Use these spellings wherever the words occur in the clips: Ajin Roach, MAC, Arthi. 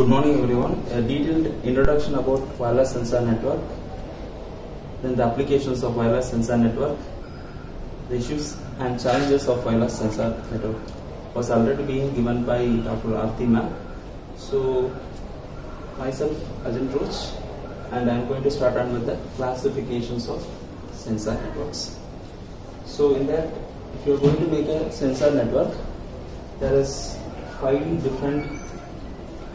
Good morning everyone. A detailed introduction about wireless sensor network, then the applications of wireless sensor network, the issues and challenges of wireless sensor network was already being given by Dr. Arthi ma'am. So myself Ajin Roach, and I am going to start on with the classifications of sensor networks. So in that, if you are going to make a sensor network, there is 5 different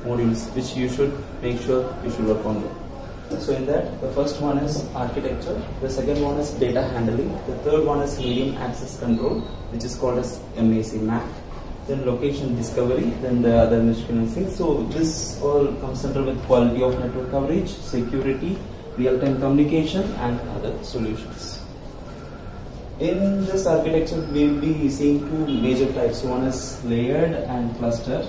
modules which you should make sure you should work on them. So in that, the first one is architecture, the second one is data handling, the third one is medium access control, which is called as MAC, then location discovery, then the other miscellaneous things. So this all comes under with quality of network coverage, security, real-time communication and other solutions. In this architecture, we will be seeing 2 major types. One is layered and cluster.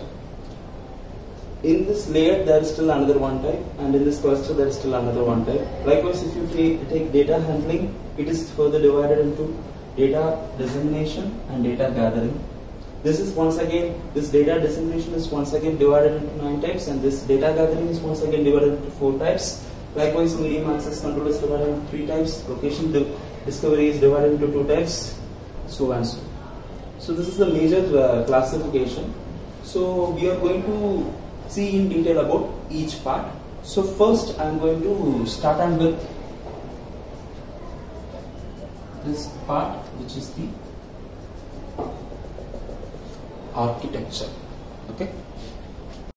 In this layered, there is still another one type, and in this cluster, there is still another one type. Likewise, if you take data handling, it is further divided into data dissemination and data gathering. This data dissemination is once again divided into 9 types, and this data gathering is once again divided into 4 types. Likewise, medium access control is divided into 3 types. Location discovery is divided into 2 types, so and so. So this is the major classification. So we are going to see in detail about each part. So first, I am going to start on with this part, which is the architecture. Okay.